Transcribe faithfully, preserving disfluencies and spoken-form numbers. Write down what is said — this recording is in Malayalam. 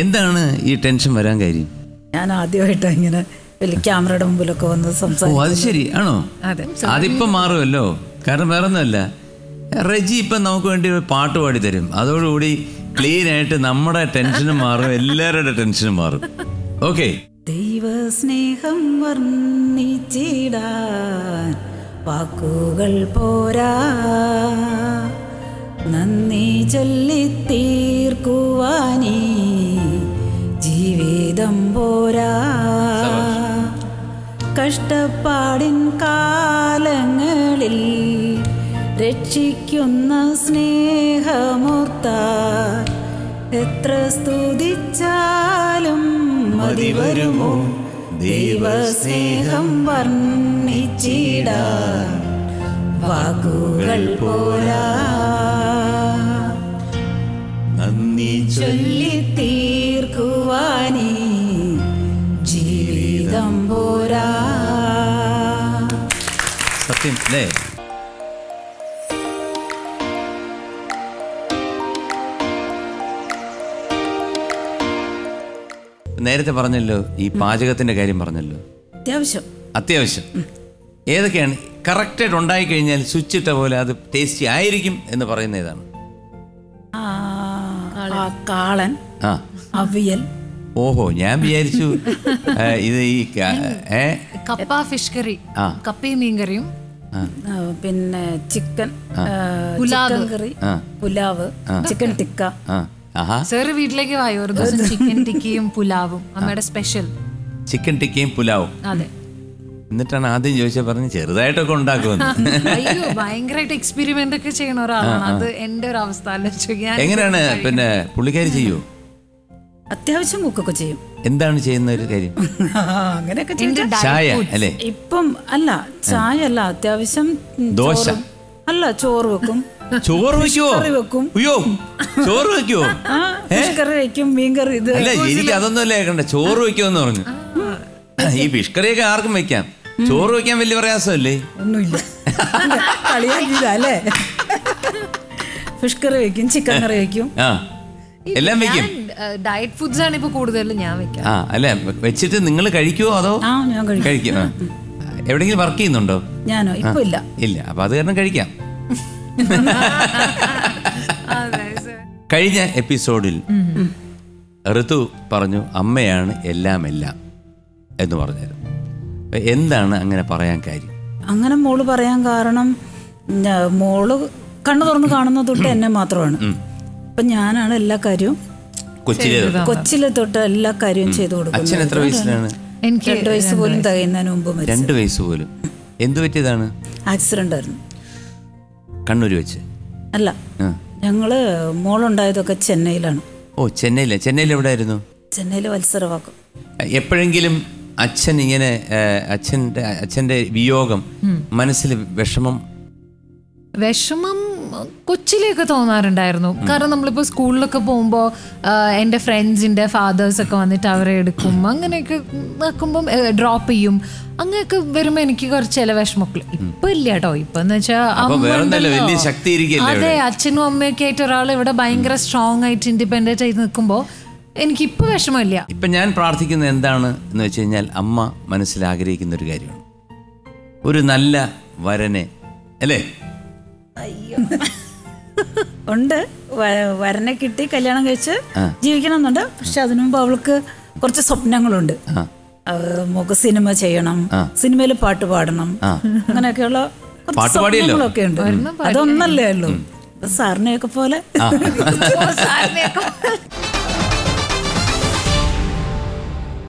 എന്താണ് ഈ ടെൻഷൻ വരാൻ കാര്യം? ഞാൻ ആദ്യമായിട്ടാണ് ഇങ്ങനെ ക്യാമറയുടെ മുമ്പിലൊക്കെ വന്ന് സംസാരിക്കുന്നത്. ഓ അത് ശരി ആണോ? അതിപ്പം മാറുമല്ലോ, കാരണം വേറെ ഒന്നുമല്ല, റെജി ഇപ്പം നമുക്ക് വേണ്ടി ഒരു പാട്ട് പാടി തരും, അതോടുകൂടി ക്ലീൻ ആയിട്ട് നമ്മുടെ ടെൻഷനും മാറും, എല്ലാവരുടെ ടെൻഷനും മാറും. ഓക്കെ. ദൈവസ്നേഹം വർണ്ണിച്ചിടാൻ വാക്കുകൾ പോരാ, നന്ദി ചൊല്ലിത്തീർക്കുവാനീ ജീവിതം പോരാ. കഷ്ടപ്പാടിൻ കാലങ്ങളിൽ രക്ഷിക്കുന്ന സ്നേഹമോർത്താൽ എത്ര സ്തുതിച്ചാലും മതി വരുമോ? ദൈവസ്നേഹം വർണ്ണിച്ചിടാൻ വാക്കുകൾ പോരാ, നന്ദി ചൊല്ലിത്തീർക്കുവാനീ ജീവിതം പോരാ. സത്യം അല്ലേ? നേരത്തെ പറഞ്ഞല്ലോ, ഈ പാചകത്തിന്റെ കാര്യം പറഞ്ഞല്ലോ, അത്യാവശ്യം അത്യാവശ്യം ഏതൊക്കെയാണ് കറക്റ്റായിട്ട് ഉണ്ടായി കഴിഞ്ഞാൽ സ്വിച്ച് ഇട്ട പോലെ അത് ടേസ്റ്റി ആയിരിക്കും എന്ന് പറയുന്ന ഏതാണ്? കാളൻ, അവിയൽ. ഓഹോ, ഞാൻ വിചാരിച്ചു ഇത് ഈ കപ്പ ഫിഷ് കറി, കപ്പയും മീൻകറിയും, പിന്നെ ചിക്കൻ കറി, പുലാവ്, ചിക്കൻ ടിക്ക. സാറ് വീട്ടിലേക്ക് വായോ, ഒരു ദിവസം ചിക്കൻ ടിക്കയും പുലാവും, അമ്മയുടെ സ്പെഷ്യൽ ചിക്കൻ ടിക്കയും പുലാവും. അതെ. എന്നിട്ടാണ് ആദ്യം ചോദിച്ചാൽ പറഞ്ഞ് ചെറുതായിട്ടൊക്കെ ഉണ്ടാക്കുമെന്ന്. ഭയങ്കരമായിട്ട് എക്സ്പെരിമെന്റ് ഒക്കെ ചെയ്യണ ഒരാളാണ്, അത് എന്റെ ഒരു അവസ്ഥ ആലോചിച്ചു. എങ്ങനെയാണ് പിന്നെ പുള്ളിക്കാരി ചെയ്യൂ? അത്യാവശ്യം കുക്കൊക്കെ ചെയ്യും. എന്താണ് ചെയ്യുന്ന ഒരു കാര്യം? അങ്ങനെയൊക്കെ ചായ അല്ലേ? ഇപ്പം അല്ല, ചായ അല്ല, അത്യാവശ്യം ദോശ അല്ല, ചോറ് വെക്കും. ചോറ് വെക്കും? അയ്യോ, ചോറ് വെക്കുവോ? കറി വെക്കും, മീൻകറി. ഇത് അല്ല, എനിക്ക് അതൊന്നും അല്ലേ കേൾക്കണ്ട. ചോറ് വെക്കുമെന്ന് പറഞ്ഞു. ഈ ഫിഷ് കറിയൊക്കെ ആർക്കും വെക്കാം, ചോറ് വെക്കാൻ വലിയ പ്രയാസമല്ലേ? ഒന്നുമില്ല, കളിയാക്കിയതല്ലേ. ഫിഷ് കറി വെക്കും, ചിക്കൻ കറി വെക്കും, എല്ലാം വെക്കും. ഡയറ്റ് ഫുഡ്സ് ആണ് ഇപ്പൊ കൂടുതലും ഞാൻ വെക്കാം. ആ അല്ലേ, വെച്ചിട്ട് നിങ്ങൾ കഴിക്കുവോ അതോ? കഴിക്കും. എവിടെയെങ്കിലും വർക്ക് ചെയ്യുന്നുണ്ടോ? ഞാനോ? ഇപ്പൊ ഇല്ല ഇല്ല. അപ്പൊ അത് കാരണം കഴിക്കാം. കഴിഞ്ഞ എപ്പിസോഡിൽ ഋതു പറഞ്ഞു അമ്മയാണ് എല്ലാം എല്ലാം എന്ന് പറഞ്ഞത്. എന്താണ് അങ്ങനെ പറയാൻ കാര്യം? അങ്ങനെ മോള് പറയാൻ കാരണം, മോള് കണ്ണു തുറന്ന് കാണുന്നത് തൊട്ട് എന്നെ മാത്രമാണ്. അപ്പൊ ഞാനാണ് എല്ലാ കാര്യവും, കൊച്ചിലെ തൊട്ട് എല്ലാ കാര്യവും ചെയ്തു കൊടുക്കുന്നത്. എത്ര വയസ്സിലാണ്? എനിക്ക് രണ്ട് വയസ്സ് പോലും തികയുന്നതിന് മുമ്പ്. രണ്ട് വയസ്സ് പോലും? എന്ത് പറ്റിയതാണ്? ആക്സിഡന്റ് ആയിരുന്നു. കണ്ണൂർ വെച്ച്? അല്ല, ഞങ്ങള് മോളുണ്ടായതൊക്കെ ചെന്നൈയിലാണ്. ഓ ചെന്നൈയിലെ? ചെന്നൈയിൽ എവിടെ ആയിരുന്നു? ചെന്നൈയിലെ വത്സരവാക്കും. എപ്പോഴെങ്കിലും അച്ഛൻ ഇങ്ങനെ അച്ഛൻ്റെ അച്ഛൻ്റെ വിയോഗം മനസ്സിൽ വിഷമം വിഷമം കൊച്ചിലേക്ക് തോന്നാറുണ്ടായിരുന്നു. കാരണം നമ്മളിപ്പോൾ സ്കൂളിലൊക്കെ പോകുമ്പോൾ എൻ്റെ ഫ്രണ്ട്സിൻ്റെ ഫാദേഴ്സൊക്കെ വന്നിട്ട് അവരെ എടുക്കും, അങ്ങനെയൊക്കെ നോക്കുമ്പം ഡ്രോപ്പ് ചെയ്യും, അങ്ങനെയൊക്കെ വരുമ്പോൾ എനിക്ക് കുറച്ച് ചില വിഷമൊക്കെ. ഇപ്പം ഇല്ല കേട്ടോ, ഇപ്പം എന്ന് വെച്ചാൽ അതെ, അച്ഛനും അമ്മയൊക്കെ ആയിട്ട് ഒരാൾ ഇവിടെ ഭയങ്കര സ്ട്രോങ് ആയിട്ട് ഇൻഡിപെൻഡൻ്റ് ആയിട്ട് നിൽക്കുമ്പോൾ എനിക്കിപ്പോൾ വിഷമമില്ല. ഇപ്പം ഞാൻ പ്രാർത്ഥിക്കുന്നത് എന്താണ് എന്ന് വെച്ച് കഴിഞ്ഞാൽ, അമ്മ മനസ്സിൽ ആഗ്രഹിക്കുന്ന ഒരു കാര്യമാണ്, ഒരു നല്ല വരനെ അല്ലേ? ഉണ്ട്, വരനെ കിട്ടി കല്യാണം കഴിച്ച് ജീവിക്കണമെന്നുണ്ട്. പക്ഷെ അതിനുമുമ്പ് അവൾക്ക് കുറച്ച് സ്വപ്നങ്ങളുണ്ട്. നമുക്ക് സിനിമ ചെയ്യണം, സിനിമയിൽ പാട്ട് പാടണം, അങ്ങനെയൊക്കെയുള്ള കുറച്ച് സ്വപ്നങ്ങളൊക്കെ ഉണ്ട്. അതൊന്നല്ലേ ഉള്ളൂ സാറിനെയൊക്കെ പോലെ.